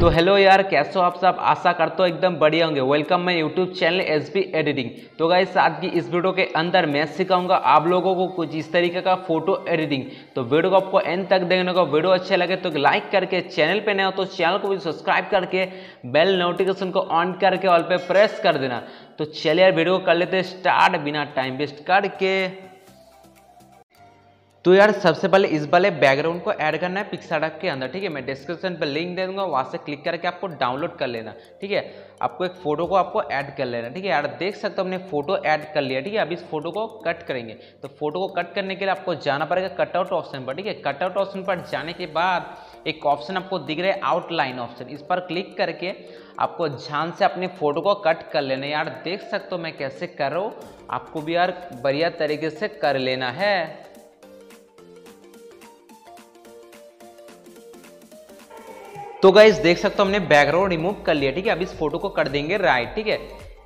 तो हेलो यार, कैसे हो आप सब? आशा करता हूँ एकदम बढ़िया होंगे। Welcome my YouTube channel SB editing. तो गाइस आज की इस वीडियो के अंदर मैं सिखाऊंगा आप लोगों को कुछ इस तरीके का फोटो एडिटिंग। तो वीडियो को आपको एंड तक देखने को, वीडियो अच्छे लगे तो लाइक करके, चैनल पे नए हो तो चैनल को भी सब्सक्राइब करके बेल नोटिफिकेशन को ऑन करके ऑल पे प्रेस कर देना। तो चलिए यार वीडियो कर लेते हैं स्टार्ट बिना टाइम वेस्ट करके। तो यार सबसे पहले इस वाले बैकग्राउंड को ऐड करना है पिक्सआर्ट के अंदर, ठीक है। मैं डिस्क्रिप्शन पर लिंक दे दूंगा, वहाँ से क्लिक करके आपको डाउनलोड कर लेना, ठीक है। आपको एक फोटो को आपको ऐड कर लेना, ठीक है। यार देख सकते हो हमने फोटो ऐड कर लिया, ठीक है। अब इस फोटो को कट करेंगे, तो फोटो को कट करने के लिए आपको जाना पड़ेगा कटआउट ऑप्शन पर, ठीक है। कटआउट ऑप्शन पर जाने के बाद एक ऑप्शन आपको दिख रहा है आउटलाइन ऑप्शन, इस पर क्लिक करके आपको ध्यान से अपने फोटो को कट कर लेना। यार देख सकते हो मैं कैसे कर रहा हूँ, आपको भी यार बढ़िया तरीके से कर लेना है। तो गाइस देख सकते हो हमने बैकग्राउंड रिमूव कर लिया, ठीक है। अब इस फोटो को कर देंगे राइट, ठीक है।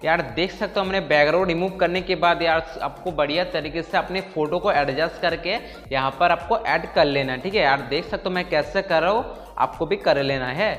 यार देख सकते हो हमने बैकग्राउंड रिमूव करने के बाद यार आपको बढ़िया तरीके से अपने फोटो को एडजस्ट करके यहाँ पर आपको ऐड कर लेना, ठीक है। यार देख सकते हो मैं कैसे कर रहा हूँ, आपको भी कर लेना है,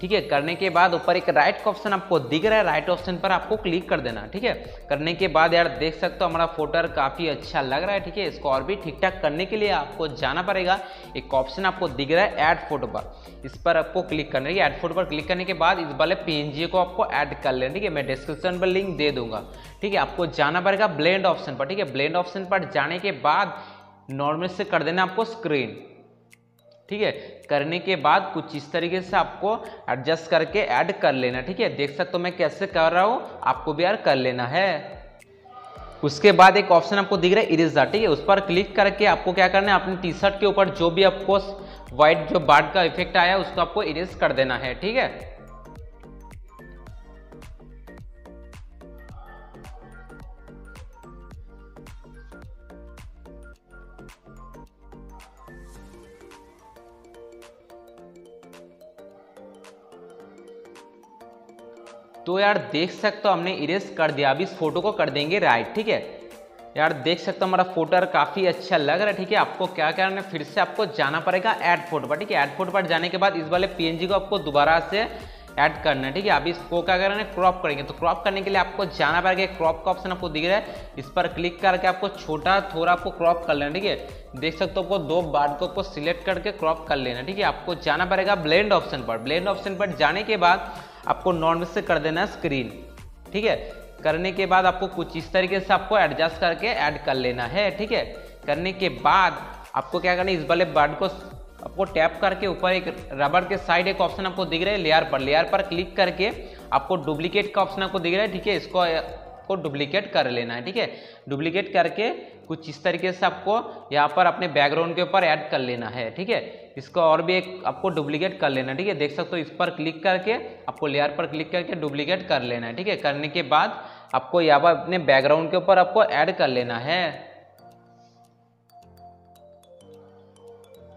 ठीक है। करने के बाद ऊपर एक राइट का ऑप्शन आपको दिख रहा है, राइट ऑप्शन पर आपको क्लिक कर देना, ठीक है। करने के बाद यार देख सकते हो हमारा फोटो काफ़ी अच्छा लग रहा है, ठीक है। इसको और भी ठीक ठाक करने के लिए आपको जाना पड़ेगा, एक ऑप्शन आपको दिख रहा है ऐड फोटो पर, इस पर आपको क्लिक करना है। ऐड फोटो पर क्लिक करने के बाद इस वाले पीएनजी को आपको ऐड कर लेना, ठीक है। मैं डिस्क्रिप्शन पर लिंक दे दूंगा, ठीक है। आपको जाना पड़ेगा ब्लेंड ऑप्शन पर, ठीक है। ब्लेंड ऑप्शन पर जाने के बाद नॉर्मल से कर देना आपको स्क्रीन, ठीक है। करने के बाद कुछ इस तरीके से आपको एडजस्ट करके ऐड कर लेना, ठीक है। देख सकते हो मैं कैसे कर रहा हूँ, आपको भी यार कर लेना है। उसके बाद एक ऑप्शन आपको दिख रहा है इरेजर, ठीक है। उस पर क्लिक करके आपको क्या करना है, अपनी टी शर्ट के ऊपर जो भी आपको व्हाइट जो बार्ड का इफेक्ट आया है उसको आपको इरेज कर देना है, ठीक है। तो यार देख सकते हो हमने इरेज कर दिया, अब इस फोटो को कर देंगे राइट, ठीक है। यार देख सकते हो हमारा फोटो काफ़ी अच्छा लग रहा है, ठीक है। आपको क्या करना है, फिर से आपको जाना पड़ेगा ऐड फोटो पर, ठीक है। ऐड फोटो पर जाने के बाद इस वाले पीएनजी को आपको दोबारा से ऐड करना है, ठीक है। अब इसको क्या करना है, क्रॉप करेंगे। तो क्रॉप करने के लिए आपको जाना पड़ेगा, क्रॉप का ऑप्शन आपको दिख रहा है, इस पर क्लिक करके आपको छोटा थोड़ा आपको क्रॉप कर लेना, ठीक है। देख सकते हो आपको दो बार को आपको सिलेक्ट करके क्रॉप कर लेना, ठीक है। आपको जाना पड़ेगा ब्लेंड ऑप्शन पर, ब्लेंड ऑप्शन पर जाने के बाद आपको नॉर्मल से कर देना स्क्रीन, ठीक है। करने के बाद आपको कुछ इस तरीके से आपको एडजस्ट करके ऐड कर लेना है, ठीक है। करने के बाद आपको क्या करना है, इस वाले बार्ड को आपको टैप करके ऊपर एक रबर के साइड एक ऑप्शन आपको दिख रहा है लेयर पर, लेयर पर क्लिक करके आपको डुप्लीकेट का ऑप्शन आपको दिख रहा है, ठीक है। इसको आपको डुप्लीकेट कर लेना है, ठीक है। डुप्लीकेट करके कुछ इस तरीके से आपको यहाँ पर अपने बैकग्राउंड के ऊपर ऐड कर लेना है, ठीक है। इसको और भी एक आपको डुप्लीकेट कर लेना है, ठीक है। देख सकते हो इस पर क्लिक करके आपको लेयर पर क्लिक करके डुप्लीकेट कर लेना है, ठीक है। करने के बाद आपको यहाँ पर अपने बैकग्राउंड के ऊपर आपको ऐड कर लेना है,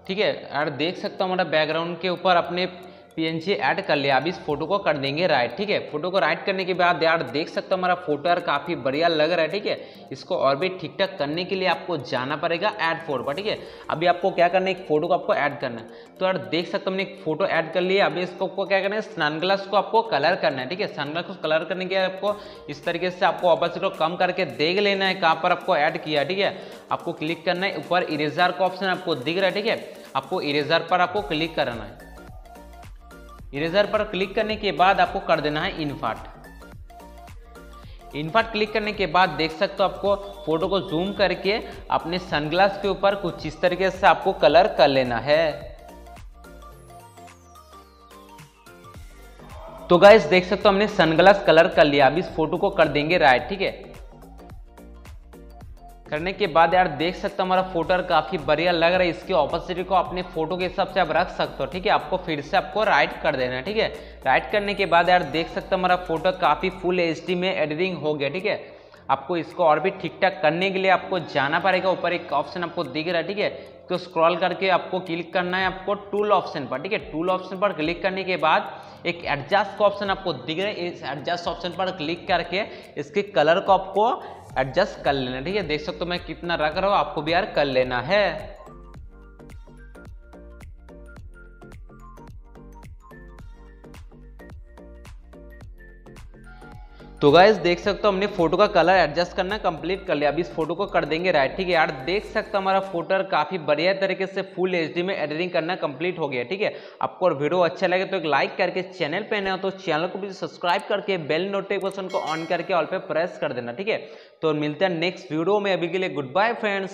ठीक है। यार देख सकते हो हमारा बैकग्राउंड के ऊपर अपने पीएनजी ऐड कर लिया, अब इस फोटो को कर देंगे राइट, ठीक है। फोटो को राइट करने के बाद यार देख सकते हो हमारा फोटो यार काफ़ी बढ़िया लग रहा है, ठीक है। इसको और भी ठीक ठाक करने के लिए आपको जाना पड़ेगा ऐड फोटो पर, ठीक है। अभी आपको क्या करना है, एक फोटो को आपको ऐड करना है। तो यार देख सकते हो हमने एक फोटो ऐड कर लिया, अभी इसको आपको क्या करना है, सनग्लास को आपको कलर करना है, ठीक है। सनग्लास को कलर करने के लिए आपको इस तरीके से आपको ऑपोजिट को कम करके देख लेना है कहाँ पर आपको ऐड किया, ठीक है। आपको क्लिक करना है ऊपर इरेजर का ऑप्शन आपको दिख रहा है, ठीक है। आपको इरेजर पर आपको क्लिक करना है, इरेजर पर क्लिक करने के बाद आपको कर देना है इनवर्ट। इनवर्ट क्लिक करने के बाद देख सकते हो आपको फोटो को जूम करके अपने सनग्लास के ऊपर कुछ इस तरीके से आपको कलर कर लेना है। तो गाइस देख सकते हो हमने सनग्लास कलर कर लिया, अब इस फोटो को कर देंगे राइट, ठीक है। करने के बाद यार देख सकते हो हमारा फोटो काफ़ी बढ़िया लग रहा है, इसके ऑपोजिट को अपने फोटो के हिसाब से आप रख सकते हो, ठीक है। आपको फिर से आपको राइट कर देना है, ठीक है। राइट करने के बाद यार देख सकते हो हमारा फोटो काफ़ी फुल एचडी में एडिटिंग हो गया, ठीक है। आपको इसको और भी ठीक ठाक करने के लिए आपको जाना पड़ेगा, ऊपर एक ऑप्शन आपको दिख रहा है, ठीक है। तो स्क्रॉल करके आपको क्लिक करना है आपको टूल ऑप्शन पर, ठीक है। टूल ऑप्शन पर क्लिक करने के बाद एक एडजस्ट का ऑप्शन आपको दिख रहा है, इस एडजस्ट ऑप्शन पर क्लिक करके इसके कलर को आपको एडजस्ट कर लेना, ठीक है। देख सकते हो मैं कितना रख रहा हूँ, आपको भी यार कर लेना है। तो गाइस देख सकते हो हमने फोटो का कलर एडजस्ट करना कंप्लीट कर लिया। अब इस फोटो को कर देंगे राइट। ठीक है यार, देख सकते हो हमारा फोटो काफी बढ़िया तरीके से फुल एचडी में एडिटिंग करना कंप्लीट हो गया। ठीक है, आपको और वीडियो अच्छा लगे तो एक लाइक करके, चैनल पे नए हो तो चैनल को भी सब्सक्राइब करके बेल नोटिफिकेशन को ऑन करके ऑल पे प्रेस कर देना। ठीक है, तो मिलते हैं नेक्स्ट वीडियो में। अभी के लिए गुड बाय फ्रेंड्स।